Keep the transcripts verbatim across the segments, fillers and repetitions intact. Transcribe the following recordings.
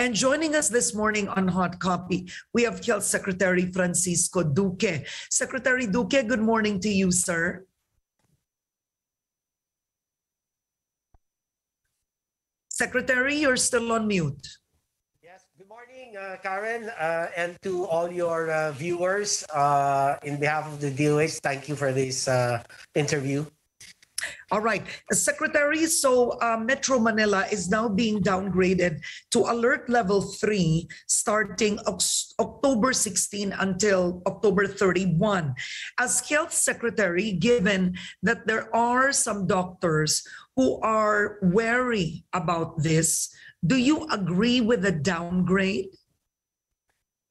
And joining us this morning on Hot Copy, we have Health Secretary Francisco Duque. Secretary Duque, good morning to you, sir. Secretary, you're still on mute. Yes, good morning, uh, Karen, uh, and to all your uh, viewers. Uh, in behalf of the D O H, thank you for this uh, interview. All right, Secretary, so uh, Metro Manila is now being downgraded to alert level three starting October sixteenth until October thirty-first. As Health Secretary, given that there are some doctors who are wary about this, do you agree with the downgrade?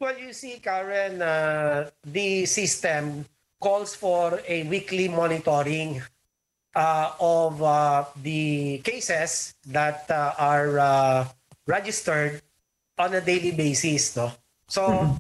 Well, you see, Karen, uh, the system calls for a weekly monitoring Uh, of uh, the cases that uh, are uh, registered on a daily basis, no? So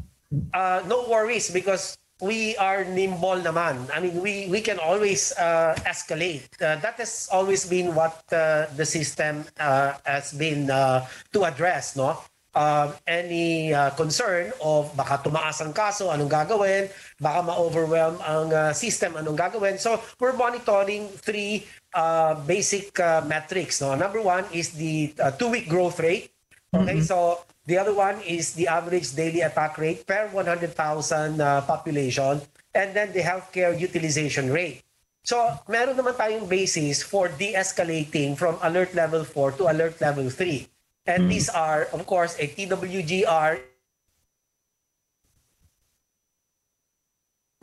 uh, no worries because we are nimble naman. I mean, we, we can always uh, escalate. Uh, that has always been what uh, the system uh, has been uh, to address, no? Uh, any uh, concern of baka tumaas ang kaso, anong gagawin, baka ma-overwhelm ang uh, system, anong gagawin. So we're monitoring three uh, basic uh, metrics. No? Number one is the uh, two-week growth rate. Okay, mm-hmm. So the other one is the average daily attack rate per one hundred thousand uh, population, and then the healthcare utilization rate. So meron naman tayong basis for de-escalating from alert level four to alert level three. And these are, of course, a T W G R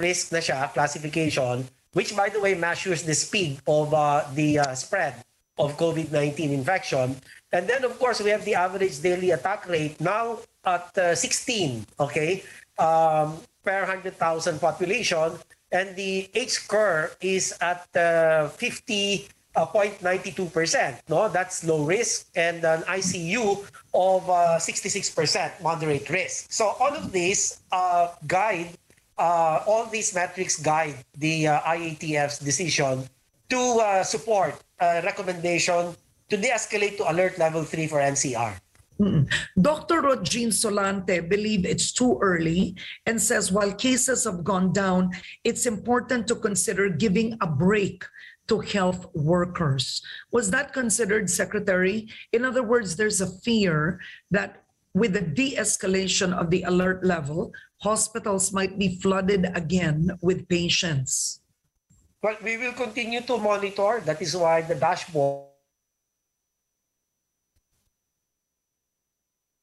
risk na siya, classification, which, by the way, measures the speed of uh, the uh, spread of COVID nineteen infection. And then, of course, we have the average daily attack rate now at uh, sixteen, okay, um, per one hundred thousand population. And the H-score is at uh, fifty percent. zero point nine two percent, no? That's low risk, and an I C U of uh, sixty-six percent, moderate risk. So all of these uh, guide, uh, all these metrics guide the uh, I A T F's decision to uh, support a recommendation to de-escalate to alert level three for N C R. Mm-mm. Doctor Rodjine Solante believes it's too early and says while cases have gone down, it's important to consider giving a break to health workers. Was that considered, Secretary? In other words, there's a fear that with the de-escalation of the alert level, hospitals might be flooded again with patients. Well, we will continue to monitor. That is why the dashboard,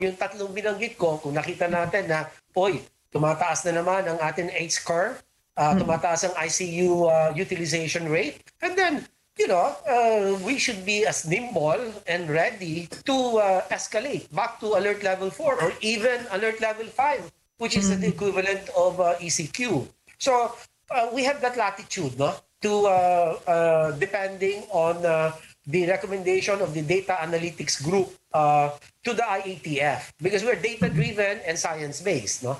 yung tatlong binanggit ko, kung nakita natin na, oy, tumataas na naman ang ating H-score, Uh, tumataas ang I C U uh, utilization rate. And then, you know, uh, we should be as nimble and ready to uh, escalate back to alert level four or even alert level five, which is mm-hmm. the equivalent of uh, E C Q. So uh, we have that latitude, no? To, uh, uh, depending on uh, the recommendation of the data analytics group uh, to the I A T F, because we're data-driven and science-based, no?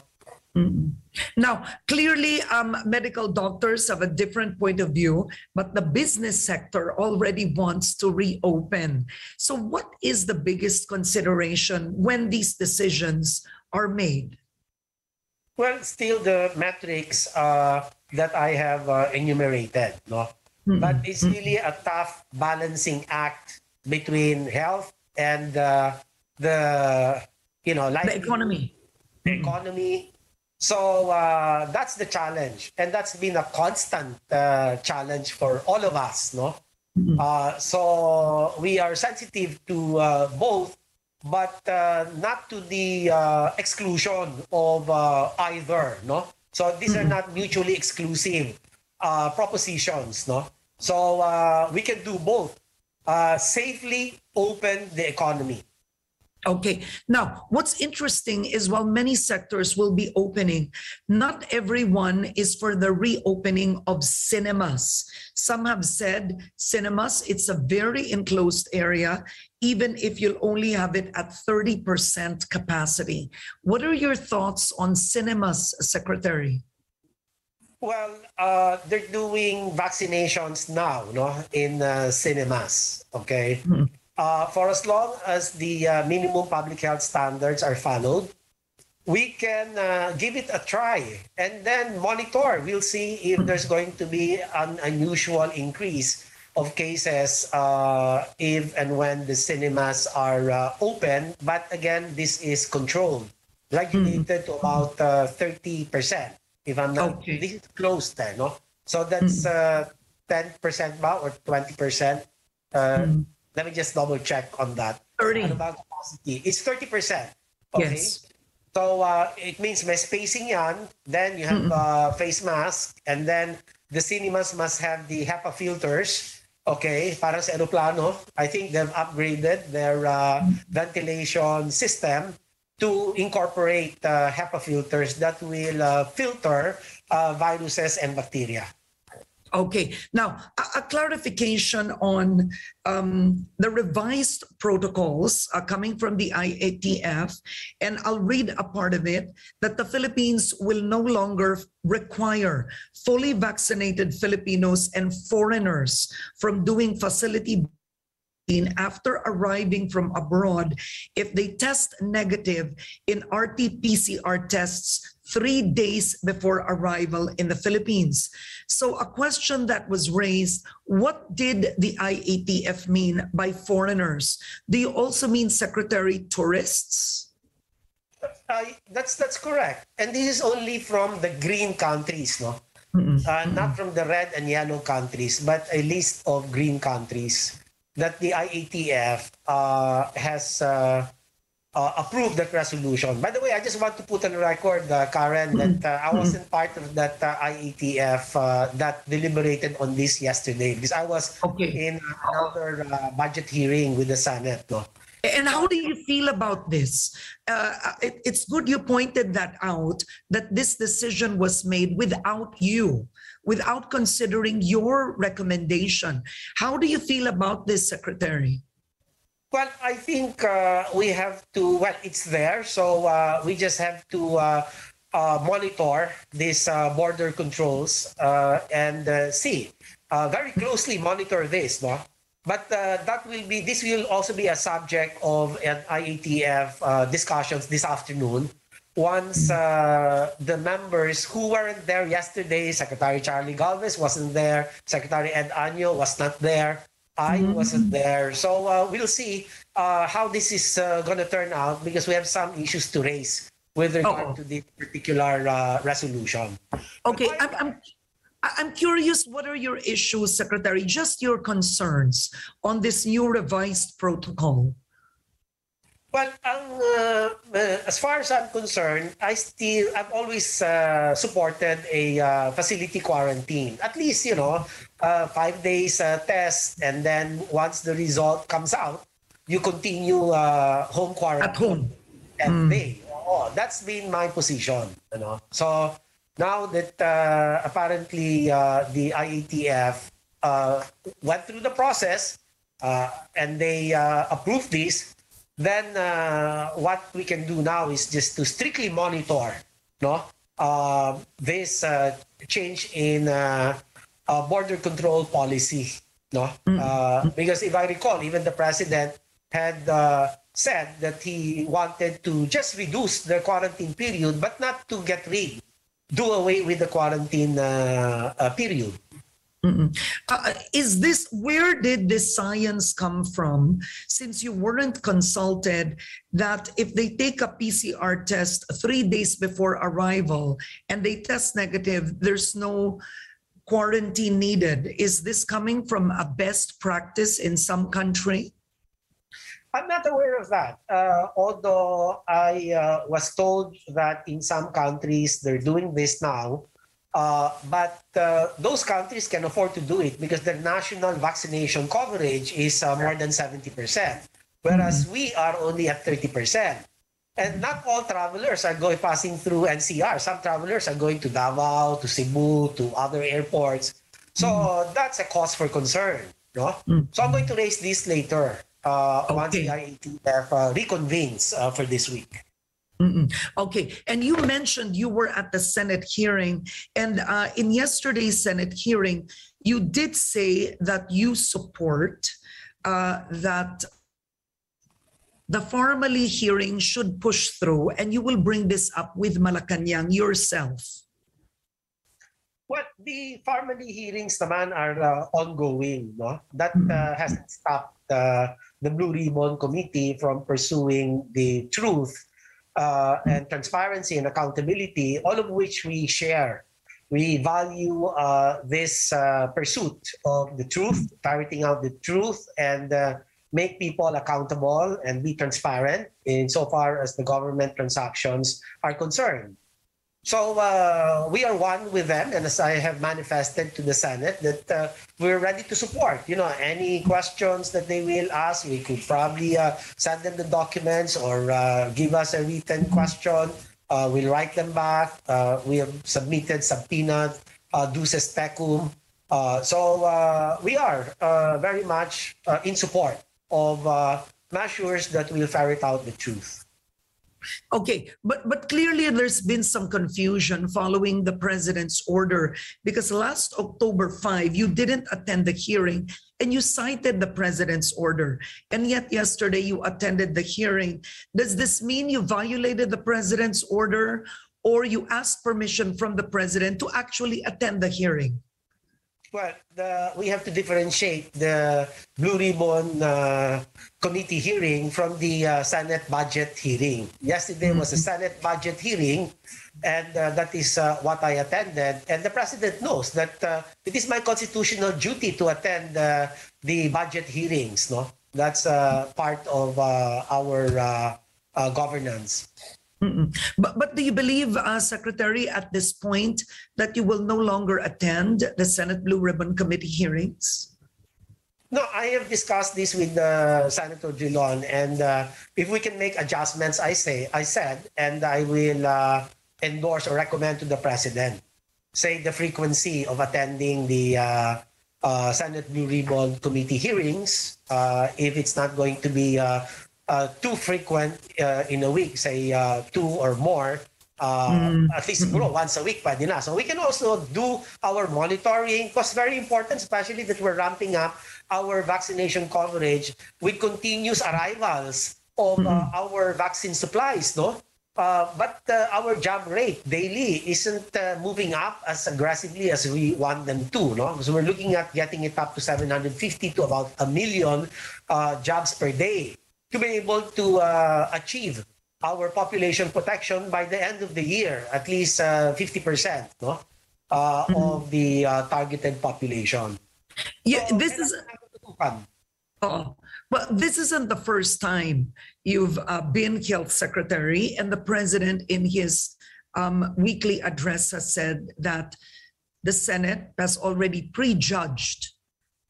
Mm-hmm. Now, clearly, um, medical doctors have a different point of view, but the business sector already wants to reopen. So what is the biggest consideration when these decisions are made? Well, still the metrics uh, that I have uh, enumerated, no? Mm-hmm. But it's really a tough balancing act between health and uh, the, you know, like the economy. The economy. So uh, that's the challenge, and that's been a constant uh, challenge for all of us, no? Mm-hmm. uh, so we are sensitive to uh, both, but uh, not to the uh, exclusion of uh, either, no? So these mm-hmm. are not mutually exclusive uh, propositions, no? So uh, we can do both, uh, safely open the economy. Okay. Now, what's interesting is while many sectors will be opening, not everyone is for the reopening of cinemas. Some have said cinemas, it's a very enclosed area, even if you'll only have it at thirty percent capacity. What are your thoughts on cinemas, Secretary? Well, uh, they're doing vaccinations now, no, in uh, cinemas, okay? Mm-hmm. uh, for as long as the uh, minimum public health standards are followed, we can uh, give it a try and then monitor. We'll see if there's going to be an unusual increase of cases uh, if and when the cinemas are uh, open. But again, this is controlled, regulated to about uh, thirty percent. If I'm not, okay. This is closed then, no? So that's uh, ten percent ba or twenty percent? Uh, mm. Let me just double check on that. thirty. Ano ba capacity? It's thirty percent. Okay? Yes. So uh, it means may spacing yan, then you have uh, face mask, and then the cinemas must have the HEPA filters. Okay, parang sa aeroplano. I think they've upgraded their uh, ventilation system to incorporate uh, HEPA filters that will uh, filter uh, viruses and bacteria. Okay. Now, a, a clarification on um, the revised protocols uh, coming from the I A T F, and I'll read a part of it, that the Philippines will no longer require fully vaccinated Filipinos and foreigners from doing facility in after arriving from abroad if they test negative in R T P C R tests three days before arrival in the Philippines. So a question that was raised, what did the I A T F mean by foreigners? Do you also mean secretary tourists? Uh, that's, that's correct. And this is only from the green countries, no? Mm-mm. Uh, not from the red and yellow countries, but a list of green countries that the I A T F uh, has uh, Uh, approved that resolution. By the way, I just want to put on record, uh, Karen, that uh, I wasn't part of that uh, I A T F uh, that deliberated on this yesterday because I was okay. in another uh, budget hearing with the Senate. No? And how do you feel about this? Uh, it, it's good you pointed that out, that this decision was made without you, without considering your recommendation. How do you feel about this, Secretary? Well, I think uh, we have to, well, it's there, so uh, we just have to uh, uh, monitor these uh, border controls uh, and uh, see, uh, very closely monitor this, no? But uh, that will be, this will also be a subject of an I A T F uh, discussions this afternoon. Once uh, the members who weren't there yesterday, Secretary Charlie Galvez wasn't there, Secretary Ed Anyo was not there, I wasn't there. So uh, we'll see uh, how this is uh, going to turn out because we have some issues to raise with regard oh. to this particular uh, resolution. Okay, I'm, I'm, I'm curious, what are your issues, Secretary? Just your concerns on this new revised protocol. Well, um, uh, as far as I'm concerned, I still, I've always uh, supported a uh, facility quarantine. At least, you know, uh, five days uh, test, and then once the result comes out, you continue uh, home quarantine. At home. That mm. day. Oh, that's been my position. You know? So now that uh, apparently uh, the I A T F uh, went through the process uh, and they uh, approved this, then uh, what we can do now is just to strictly monitor no, uh, this uh, change in uh, uh, border control policy. No? Mm-hmm. uh, because if I recall, even the president had uh, said that he wanted to just reduce the quarantine period but not to get rid, do away with the quarantine uh, uh, period. Mm-mm. Uh, is this, where did this science come from, since you weren't consulted, that if they take a P C R test three days before arrival and they test negative, there's no quarantine needed? Is this coming from a best practice in some country? I'm not aware of that, uh, although I uh, was told that in some countries they're doing this now. Uh, but uh, those countries can afford to do it because their national vaccination coverage is uh, more than seventy percent, whereas mm-hmm. we are only at thirty percent. And not all travelers are going passing through N C R. Some travelers are going to Davao, to Cebu, to other airports. So mm-hmm. that's a cause for concern. No? Mm-hmm. So I'm going to raise this later uh, okay. once the I A T F uh, reconvenes uh, for this week. Mm-mm. Okay, and you mentioned you were at the Senate hearing, and uh, in yesterday's Senate hearing, you did say that you support uh, that the Pharmally hearing should push through, and you will bring this up with Malacanang yourself. What the Pharmally hearings naman are uh, ongoing, no? That uh, hasn't stopped uh, the Blue Ribbon Committee from pursuing the truth uh, and transparency and accountability, all of which we share. We value uh, this uh, pursuit of the truth, ferreting out the truth, and uh, make people accountable and be transparent insofar as the government transactions are concerned. So uh, we are one with them, and as I have manifested to the Senate, that uh, we're ready to support. You know, any questions that they will ask, we could probably uh, send them the documents or uh, give us a written question. Uh, we'll write them back. Uh, we have submitted subpoena, uh, duce specum. Uh, so uh, we are uh, very much uh, in support of uh, measures that will ferret out the truth. Okay, but, but clearly there's been some confusion following the president's order, because last October fifth, you didn't attend the hearing and you cited the president's order. And yet yesterday you attended the hearing. Does this mean you violated the president's order, or you asked permission from the president to actually attend the hearing? Well, the, we have to differentiate the Blue Ribbon uh, Committee hearing from the uh, Senate budget hearing. Yesterday mm-hmm. was a Senate budget hearing, and uh, that is uh, what I attended. And the president knows that uh, it is my constitutional duty to attend uh, the budget hearings. No, that's uh, part of uh, our uh, uh, governance. Mm-mm. But, but do you believe, uh, Secretary, at this point that you will no longer attend the Senate Blue Ribbon Committee hearings? No, I have discussed this with uh, Senator Drilon, and uh, if we can make adjustments, I say, I said, and I will uh, endorse or recommend to the President, say, the frequency of attending the uh, uh, Senate Blue Ribbon Committee hearings, uh, if it's not going to be uh, Uh, too frequent uh, in a week, say uh, two or more, uh, mm. at least bro, once a week. Pwede na. So we can also do our monitoring, because very important, especially that we're ramping up our vaccination coverage with continuous arrivals of mm. uh, our vaccine supplies. No, uh, But uh, our jab rate daily isn't uh, moving up as aggressively as we want them to. No, so we're looking at getting it up to seven hundred fifty to about a million uh, jabs per day, to be able to uh, achieve our population protection by the end of the year, at least uh, fifty percent no? uh, mm-hmm. of the uh, targeted population. Yeah, so, this is. Oh, well, this isn't the first time you've uh, been Health Secretary, and the President in his um, weekly address has said that the Senate has already prejudged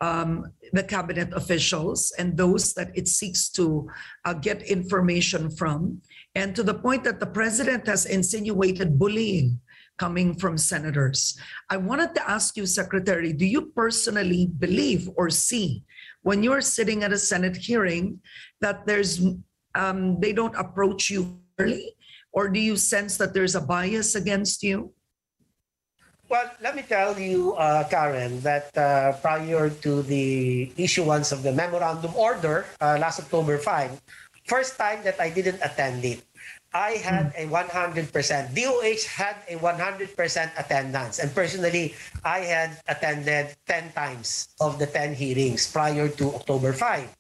Um, the cabinet officials and those that it seeks to uh, get information from, and to the point that the president has insinuated bullying coming from senators. I wanted to ask you, Secretary, do you personally believe or see when you're sitting at a Senate hearing that there's um, they don't approach you fairly, or do you sense that there's a bias against you? Well, let me tell you, uh, Karen, that uh, prior to the issuance of the memorandum order uh, last October fifth, first time that I didn't attend it, I had a one hundred percent. D O H had a one hundred percent attendance. And personally, I had attended ten times of the ten hearings prior to October fifth.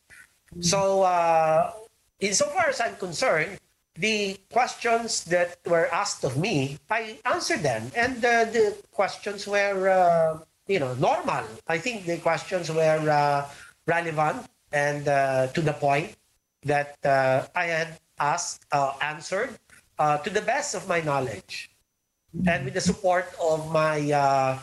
So uh, insofar as I'm concerned, the questions that were asked of me, I answered them, and uh, the questions were, uh, you know, normal. I think the questions were uh, relevant and uh, to the point that uh, I had asked, uh, answered uh, to the best of my knowledge, and with the support of my uh,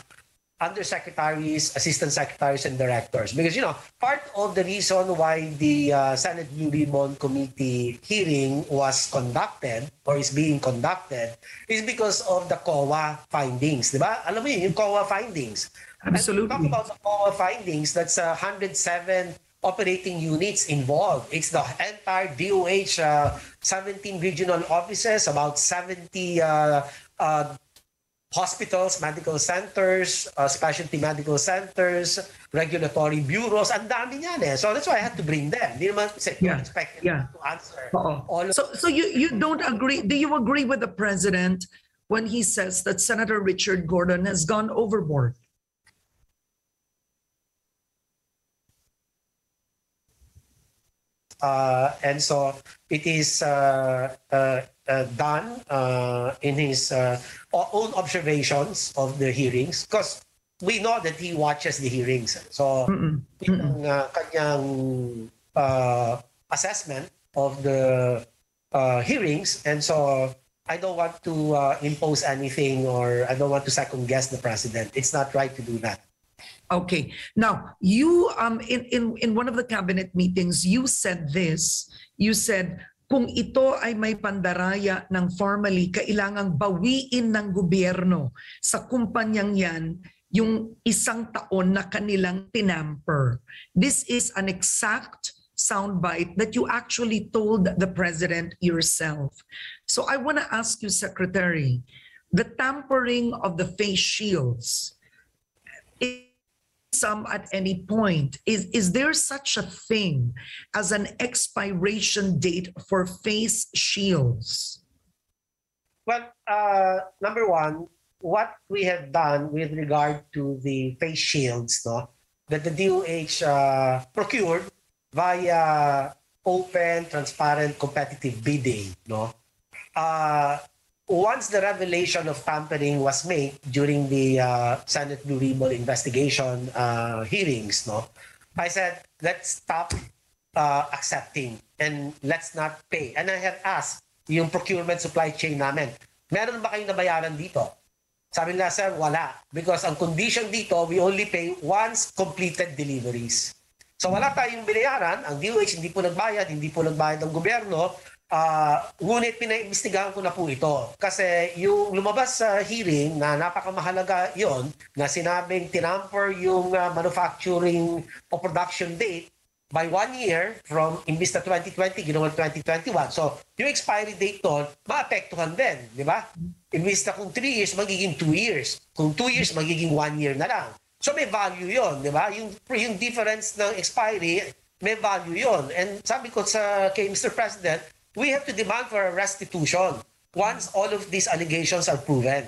undersecretaries, assistant secretaries, and directors. Because, you know, part of the reason why the uh, Senate Blue Ribbon Committee hearing was conducted or is being conducted is because of the C O A findings. Diba? Alam mo yun, yung C O A findings. Absolutely. And we talk about the C O A findings, that's uh, one hundred seven operating units involved. It's the entire D O H, uh, seventeen regional offices, about seventy uh, uh, hospitals, medical centers, uh, specialty medical centers, regulatory bureaus. Ang dami niyan eh. So that's why I had to bring them. Hindi naman yeah. expected yeah. to answer. Uh-oh. all of So so you you don't agree? Do you agree with the president when he says that Senator Richard Gordon has gone overboard? Uh, and so it is uh, uh, uh, done uh, in his uh, own observations of the hearings, because we know that he watches the hearings. So mm-mm, yung uh, kanyang uh, assessment of the uh, hearings, and so I don't want to uh, impose anything, or I don't want to second guess the president. It's not right to do that. Okay. Now, you um in in in one of the cabinet meetings, you said this. You said, kung ito ay may pandaraya ng Pharmally, kailangang bawiin ng gobyerno sa kumpanyang yan yung isang taon na kanilang tinamper. This is an exact soundbite that you actually told the president yourself. So I want to ask you, Secretary, the tampering of the face shields, some at any point, is is there such a thing as an expiration date for face shields? Well, uh, number one, what we have done with regard to the face shields, no, that the D O H uh, procured via open, transparent, competitive bidding, no. Uh, Once the revelation of tampering was made during the uh, Senate Blue Ribbon investigation uh, hearings, no, I said, let's stop uh, accepting and let's not pay. And I had asked yung procurement supply chain namin, meron ba kayong nabayaran dito? Sabi nila, sir, wala. Because ang condition dito, we only pay once completed deliveries. So wala tayong binayaran. Ang D O H hindi po nagbayad, hindi po nagbayad ng gobyerno. Uh, ngunit pinaimbestigahan ko na po ito kasi yung lumabas sa hearing na napakamahalaga yon, na sinabing tinamper yung uh, manufacturing o production date by one year from imbis na twenty twenty, ginawa twenty twenty-one. So yung expiry date doon, maapektuhan din, di ba? Imbis na kung three years, magiging two years. Kung two years, magiging one year na lang. So may value yon, di ba? Yung, yung difference ng expiry, may value yon. And sabi ko sa kay Mister President, we have to demand for a restitution once all of these allegations are proven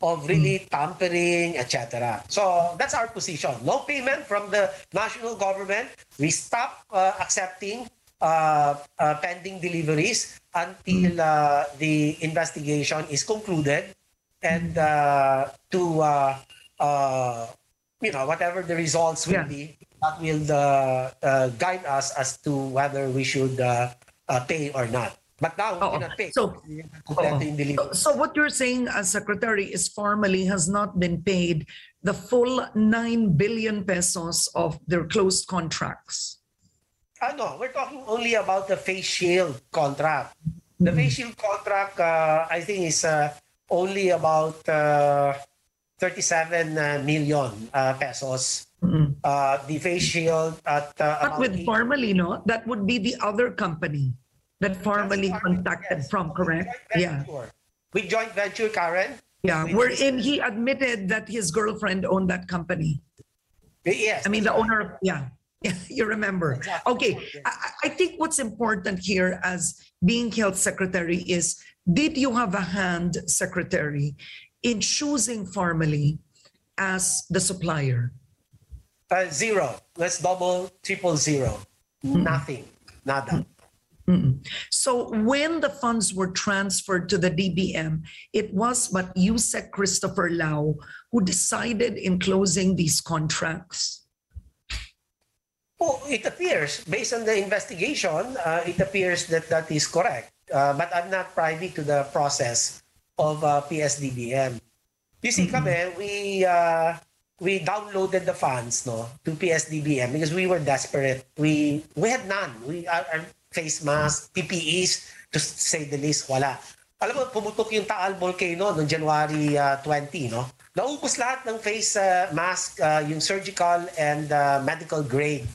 of really tampering, et cetera. So that's our position. No payment from the national government. We stop uh, accepting uh, uh, pending deliveries until uh, the investigation is concluded, and uh, to uh, uh, you know, whatever the results will yeah. be, that will uh, uh, guide us as to whether we should Uh, Uh, pay or not. But now we cannot pay. So, so, so what you're saying, as Secretary, is Pharmally has not been paid the full nine billion pesos of their closed contracts. Uh, no, we're talking only about the face shield contract. The mm-hmm. face shield contract, uh, I think, is uh, only about uh, thirty-seven million pesos. Mm-hmm. Uh, the face shield at uh, but with Pharmally, no, that would be the other company that Pharmally contacted yes. from, correct? Yeah, with joint venture, Karen. Yeah, with wherein he admitted that his girlfriend owned that company. Yes, I mean the right. owner. Of, yeah, you remember. Exactly. Okay, yes. I, I think what's important here, as being Health Secretary, is did you have a hand, Secretary, in choosing Pharmally as the supplier? Uh, zero. Let's double, triple zero. Mm-hmm. Nothing. Nada. Mm-hmm. So when the funds were transferred to the D B M, it was but Yusek Christopher Lau who decided in closing these contracts? Oh, it appears, based on the investigation, uh, it appears that that is correct. Uh, but I'm not privy to the process of uh, P S D B M. You see, mm-hmm. kami, we... Uh, We downloaded the funds, no, to P S D B M because we were desperate. We we had none. We our, our face masks, P P Es, to say the least, wala. Alam mo, pumutok yung Taal Volcano noong January uh, twenty, no. Naubos lahat ng face uh, mask, uh, yung surgical and uh, medical grade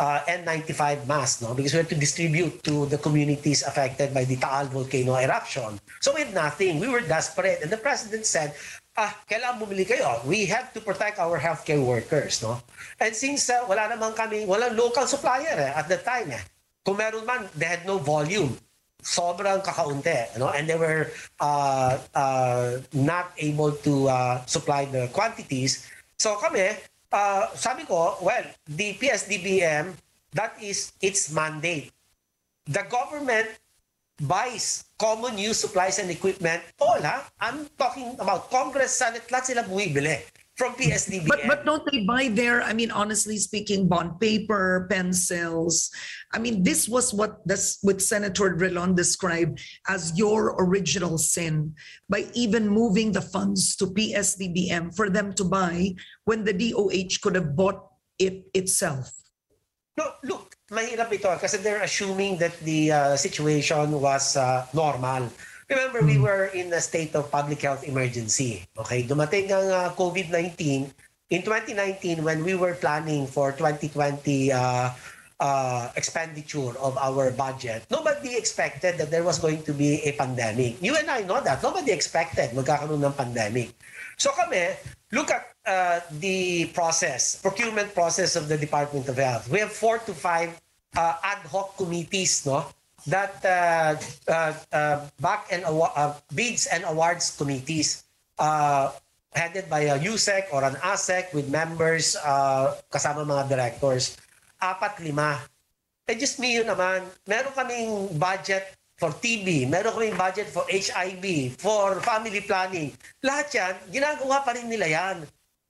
uh, N ninety-five masks, no? Because we had to distribute to the communities affected by the Taal Volcano eruption. So we had nothing. We were desperate. And the president said, ah, kailangan bumili kayo. We have to protect our healthcare workers, no? And since uh, wala naman kami, walang local supplier eh, at the time eh. Kung meron man, they had no volume. Sobrang kakaunti, you know? And they were uh, uh, not able to uh, supply the quantities. So kami, uh, sabi ko, well, the P S D B M, that is its mandate. The government buys common use supplies and equipment. All, ha? I'm talking about Congress, Senate, lahat sila bumibili from P S D B M. But, but don't they buy their, I mean, honestly speaking, bond paper, pencils? I mean, this was what this, what Senator Drilon described as your original sin, by even moving the funds to P S D B M for them to buy when the D O H could have bought it itself. No, look. Mahirap ito kasi they're assuming that the uh, situation was uh, normal. Remember, we were in a state of public health emergency. Okay, dumating ang uh, COVID nineteen in twenty nineteen when we were planning for twenty twenty uh, uh, expenditure of our budget. Nobody expected that there was going to be a pandemic. You and I know that. Nobody expected magkakaroon ng pandemic. So kami, look at uh, the process, procurement process of the Department of Health. We have four to five uh, ad hoc committees, no? That uh, uh, uh, back and uh, bids and awards committees uh, headed by a U S E C or an A S E C with members uh, kasama mga directors. Apat, lima. Eh, just me yun naman. Meron kaming budget for T B, meron kaming budget for H I V, for family planning. Lahat yan, ginagawa pa rin nila yan.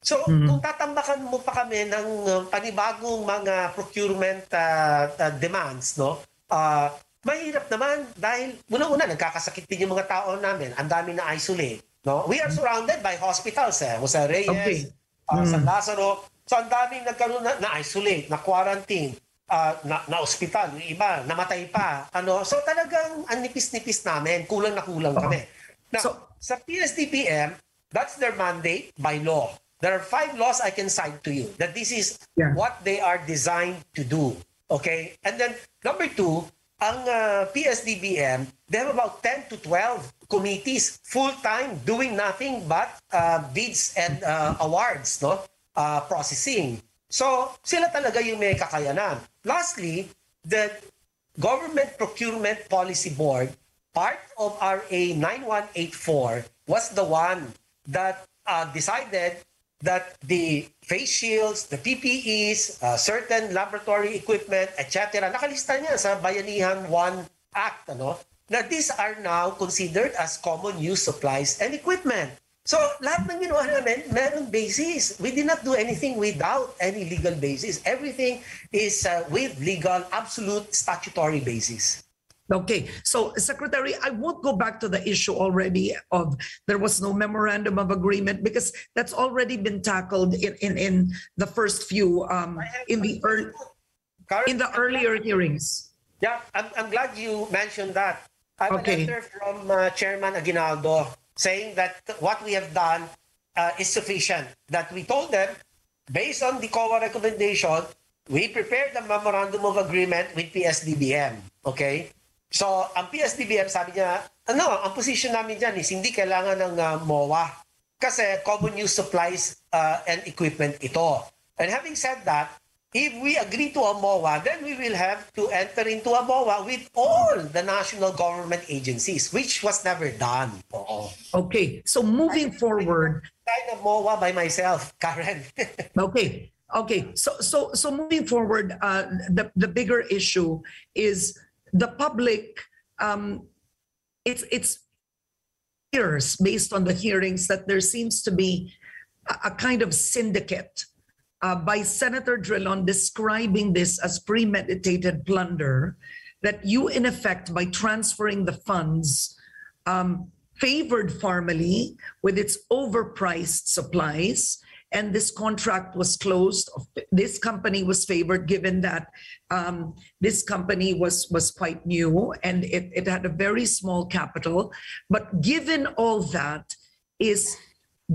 So mm-hmm. kung tatambakan mo pa kami ng uh, panibagong mga procurement uh, uh, demands, no? Uh, mahirap naman dahil una-una nagkakasakit din yung mga tao namin. Ang dami na isolate, no? We are surrounded by hospitals eh. Jose Reyes, okay. uh, mm-hmm. San Lazaro. So ang daming nagkaroon na, na-isolate, na-quarantine. Uh, na, na ospital, yung iba, namatay pa. Ano? So talagang ang nipis-nipis namin, kulang na kulang uh-huh. kami. Now, so, sa P S D B M, that's their mandate by law. There are five laws I can cite to you that this is yeah. what they are designed to do. Okay? And then, number two, ang uh, P S D B M, they have about ten to twelve committees full-time doing nothing but uh, bids and uh, awards, no? Uh, processing. So, sila talaga yung may kakayanan. Lastly, the Government Procurement Policy Board, part of R A nine one eight four, was the one that uh, decided that the face shields, the P P Es, uh, certain laboratory equipment, et cetera, nakalista niya sa Bayanihan One Act, ano, na these are now considered as common use supplies and equipment. So, lahat ng ginawa namin, meron basis. We did not do anything without any legal basis. Everything is uh, with legal, absolute, statutory basis. Okay. So, Secretary, I won't go back to the issue already of there was no memorandum of agreement because that's already been tackled in, in, in the first few, um, in, the early, in the earlier hearings. Yeah, I'm, I'm glad you mentioned that. I have okay. a letter from uh, Chairman Aguinaldo saying that what we have done uh, is sufficient. That we told them, based on the C O A recommendation, we prepared the memorandum of agreement with P S D B M. Okay? So, ang P S D B M, sabi niya, ano, ang position namin dyan is hindi kailangan ng uh, M O A kasi common use supplies uh, and equipment ito. And having said that, if we agree to a M O A, then we will have to enter into a M O A with all the national government agencies, which was never done. Oo. Okay, so moving I forward, sign a M O A by myself, Karen. okay, okay. So so so moving forward, uh, the the bigger issue is the public. Um, it's it's years based on the hearings that there seems to be a, a kind of syndicate. Uh, by Senator Drilon describing this as premeditated plunder, that you, in effect, by transferring the funds, um, favored Pharmally with its overpriced supplies, and this contract was closed. This company was favored given that um, this company was, was quite new and it, it had a very small capital. But given all that is...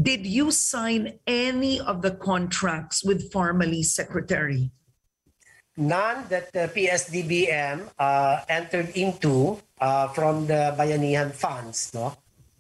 Did you sign any of the contracts with Pharmally, Secretary? none that the P S D B M uh, entered into uh, from the Bayanihan funds. No,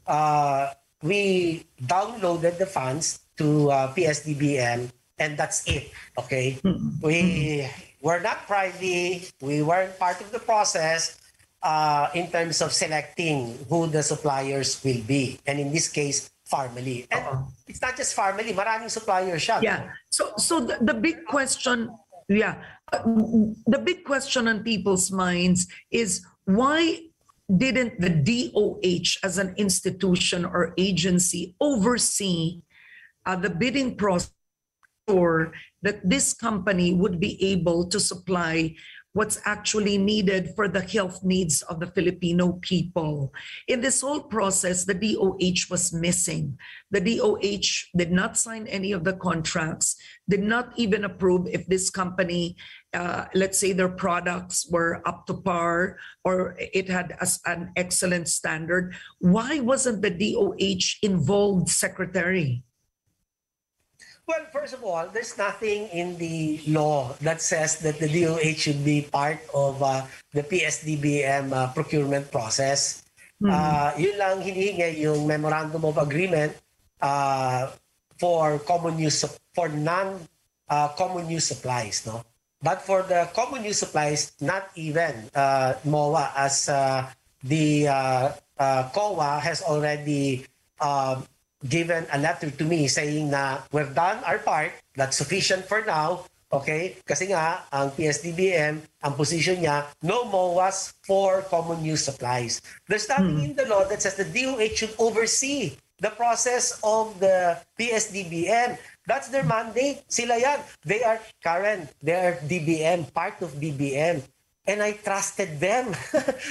uh, we downloaded the funds to uh, P S D B M, and that's it. Okay, we were not privy. We weren't part of the process uh, in terms of selecting who the suppliers will be, and in this case, Pharmally. And uh-huh. it's not just Pharmally. Maraming suppliers siya. Yeah. So, so the, the big question. Yeah. The big question on people's minds is why didn't the D O H as an institution or agency oversee uh, the bidding process or that this company would be able to supply what's actually needed for the health needs of the Filipino people? In this whole process, the D O H was missing. The D O H did not sign any of the contracts, did not even approve if this company, uh, let's say their products were up to par or it had a, an excellent standard. Why wasn't the D O H involved, Secretary? Well, first of all, there's nothing in the law that says that the D O H should be part of uh, the P S D B M uh, procurement process. Mm-hmm. uh, yun lang hinihingi yung Memorandum of Agreement uh, for common use for non uh, common use supplies, no? But for the common use supplies, not even uh, M O A, as uh, the uh, uh, C O A has already Uh, given a letter to me saying na we've done our part, that's sufficient for now, okay? Kasi nga, ang P S D B M, ang position niya, no M O As for common use supplies. There's nothing hmm. in the law that says the D O H should oversee the process of the P S D B M. That's their mandate. Sila yan. They are, Karen, they are D B M, part of D B M. And I trusted them.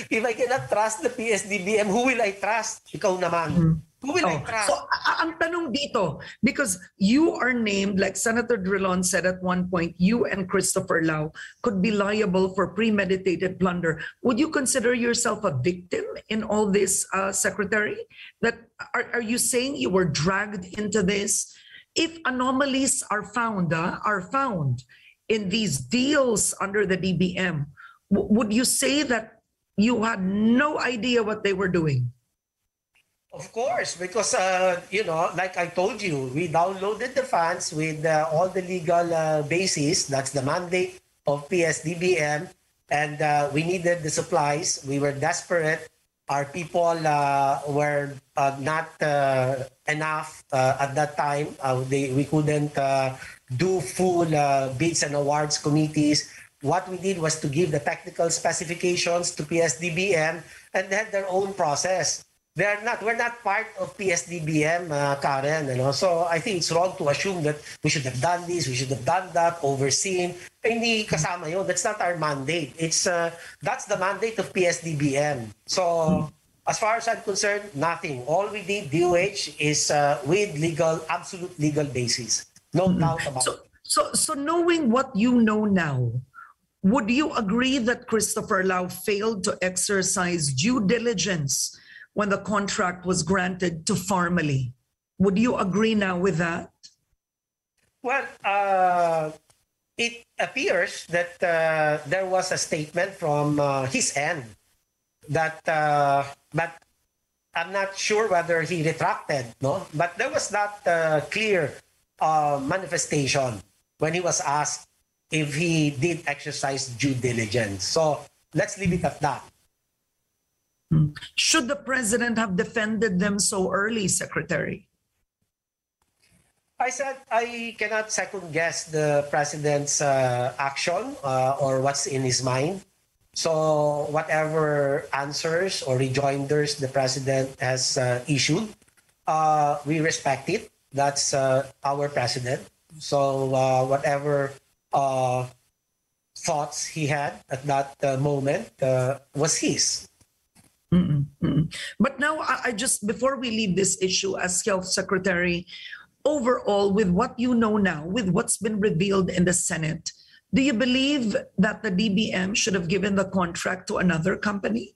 If I cannot trust the P S D B M, who will I trust? Ikaw naman. Hmm. Oh, so, ang tanong dito, because you are named, like Senator Drilon said at one point, you and Christopher Lau could be liable for premeditated plunder. Would you consider yourself a victim in all this, uh, Secretary? That are, are you saying you were dragged into this? If anomalies are found, uh, are found in these deals under the D B M, w- would you say that you had no idea what they were doing? Of course, because, uh, you know, like I told you, we downloaded the funds with uh, all the legal uh, basis. That's the mandate of P S D B M. And uh, we needed the supplies. We were desperate. Our people uh, were uh, not uh, enough uh, at that time. Uh, they, we couldn't uh, do full uh, bids and awards committees. What we did was to give the technical specifications to P S D B M, and they had their own process. They are not. We're not part of P S D B M, uh, Karen. You know? So I think it's wrong to assume that we should have done this, we should have done that, overseen. Hindi kasama yun. That's not our mandate. It's uh, that's the mandate of P S D B M. So as far as I'm concerned, nothing. All we did, D O H, is uh, with legal, absolute legal basis. No mm-hmm. doubt about so, it. So, so knowing what you know now, would you agree that Christopher Lau failed to exercise due diligence when the contract was granted to Pharmally? Would you agree now with that? Well, uh, it appears that uh, there was a statement from uh, his end that, uh, but I'm not sure whether he retracted, no? But there was not a clear uh, manifestation when he was asked if he did exercise due diligence. So let's leave it at that. Should the president have defended them so early, Secretary? I said I cannot second guess the president's uh, action uh, or what's in his mind. So whatever answers or rejoinders the president has uh, issued, uh, we respect it. That's uh, our president. So uh, whatever uh, thoughts he had at that uh, moment uh, was his. Mm-mm, mm-mm. But now, I, I just, before we leave this issue as Health Secretary, overall, with what you know now, with what's been revealed in the Senate, do you believe that the D B M should have given the contract to another company?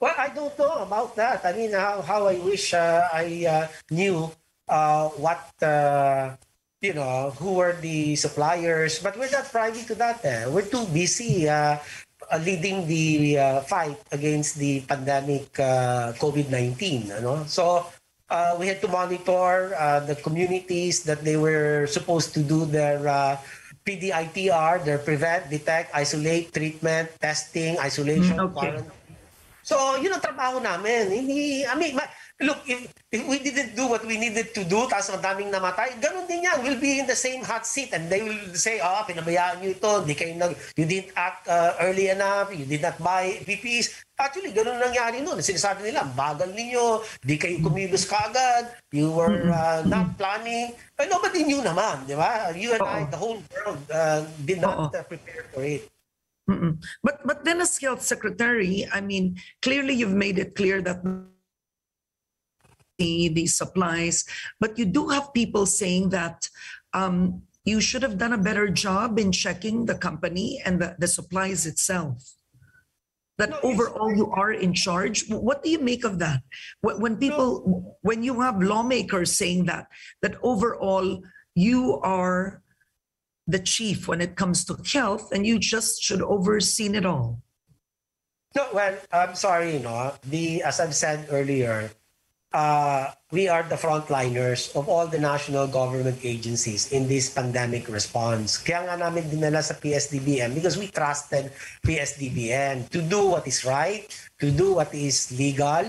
Well, I don't know about that. I mean, how, how I wish uh, I uh, knew uh, what uh, you know, who are the suppliers, but we're not privy to that. Eh. We're too busy uh, leading the uh, fight against the pandemic uh, COVID nineteen. Ano? So uh, we had to monitor uh, the communities that they were supposed to do their uh, P D I T R, their prevent, detect, isolate, treatment, testing, isolation, okay. quarantine. So, yun ang trabaho namin. Hindi, I mean, look, if, if we didn't do what we needed to do, tapos ang daming namatay, ganun din yan. We'll be in the same hot seat and they will say, oh, pinabayaan nyo ito, di kayo nag, you didn't act uh, early enough, you did not buy P P Es. Actually, ganun nangyari nun. Sinasabi nila, bagal ninyo, di kayo kumilos kaagad, you were uh, not planning. But nobody knew naman, di ba? You and Uh-oh. I, the whole world, uh, did not uh, prepare for it. Mm-mm. But but then as health secretary, I mean, clearly you've made it clear that the, the supplies, but you do have people saying that um, you should have done a better job in checking the company and the, the supplies itself. That no, overall you are in charge. What do you make of that? When people, no. when you have lawmakers saying that, that overall you are the chief when it comes to health, and you just should oversee it all. No, well, I'm sorry, no. The as I've said earlier, uh, we are the frontliners of all the national government agencies in this pandemic response. Kaya nga namin dinala sa P S D B M because we trusted P S D B M to do what is right, to do what is legal,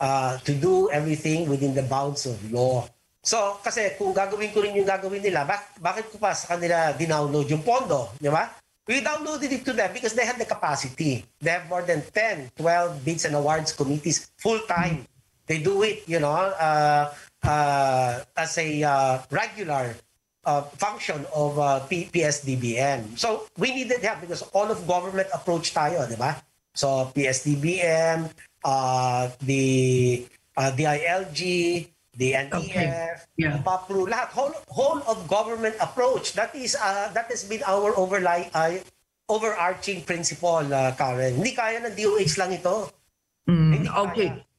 uh, to do everything within the bounds of law. So, kasi kung gagawin ko rin yung gagawin nila, bak bakit ko pa sa kanila dinownload yung pondo, di ba? We downloaded it to them because they had the capacity. They have more than ten, twelve bids and awards committees full-time. They do it, you know, uh, uh, as a uh, regular uh, function of uh, P S D B M. So, we needed help because all of government approach tayo, di ba? So, P S D B M, uh, the uh, D I L G, the N T F, yeah. PAPRU, lahat, whole, whole of government approach. That is, uh, that has been our overly, uh, overarching principle, uh, Karen. Hindi kaya ng D O H lang ito. Mm, Hindi okay. Kaya.